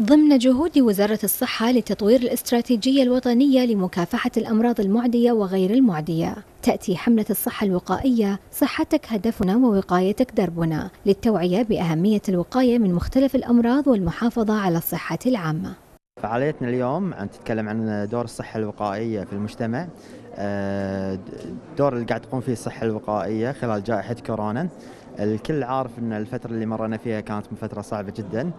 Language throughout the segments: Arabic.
ضمن جهود وزارة الصحة لتطوير الاستراتيجية الوطنية لمكافحة الأمراض المعدية وغير المعدية، تأتي حملة الصحة الوقائية صحتك هدفنا ووقايتك دربنا للتوعية بأهمية الوقاية من مختلف الأمراض والمحافظة على الصحة العامة. فعاليتنا اليوم عم تتكلم عن دور الصحة الوقائية في المجتمع، الدور اللي قاعد تقوم فيه الصحة الوقائية خلال جائحة كورونا. الكل عارف ان الفترة اللي مرينا فيها كانت من فترة صعبة جدا.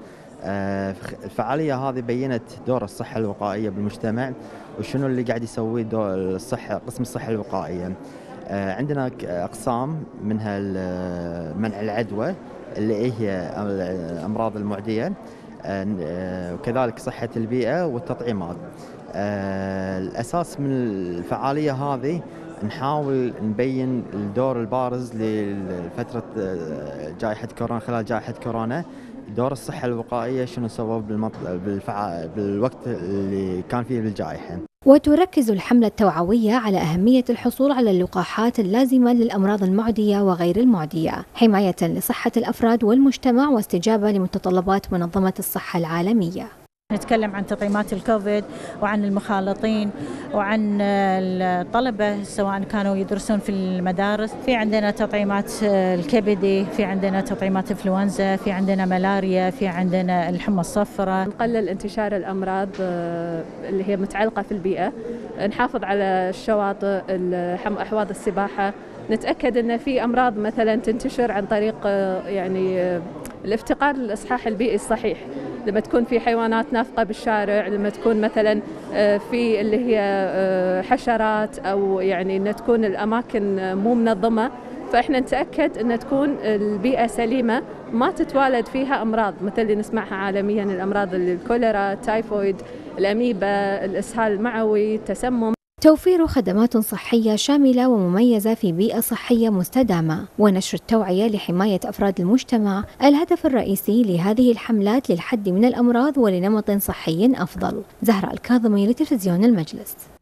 الفعالية هذه بينت دور الصحة الوقائية بالمجتمع وشنو اللي قاعد يسويه دور الصحة، قسم الصحة الوقائية. عندنا أقسام، منها منع العدوى اللي هي الأمراض المعدية، وكذلك صحة البيئة والتطعيمات. الأساس من الفعالية هذه نحاول نبين الدور البارز لفترة جائحة كورونا، خلال جائحة كورونا دور الصحة الوقائية شنو سووا بالوقت اللي كان فيه الجائحة. وتركز الحملة التوعوية على أهمية الحصول على اللقاحات اللازمة للأمراض المعدية وغير المعدية، حماية لصحة الأفراد والمجتمع واستجابة لمتطلبات منظمة الصحة العالمية. نتكلم عن تطعيمات الكوفيد وعن المخالطين وعن الطلبة سواء كانوا يدرسون في المدارس. في عندنا تطعيمات الكبدي، في عندنا تطعيمات انفلونزا، في عندنا ملاريا، في عندنا الحمى الصفراء. نقلل انتشار الأمراض اللي هي متعلقة في البيئة، نحافظ على الشواطئ، أحواض السباحة، نتأكد أن في أمراض مثلا تنتشر عن طريق يعني الافتقار للإصحاح البيئي الصحيح، لما تكون في حيوانات نافقة بالشارع، لما تكون مثلا في اللي هي حشرات، أو يعني أن تكون الأماكن مو منظمة، فإحنا نتأكد أن تكون البيئة سليمة ما تتوالد فيها أمراض مثل اللي نسمعها عالميا، الأمراض الكوليرا، التايفويد، الأميبا، الإسهال المعوي، التسمم. توفير خدمات صحية شاملة ومميزة في بيئة صحية مستدامة ونشر التوعية لحماية أفراد المجتمع الهدف الرئيسي لهذه الحملات للحد من الأمراض ولنمط صحي أفضل. زهراء الكاظمي لتلفزيون المجلس.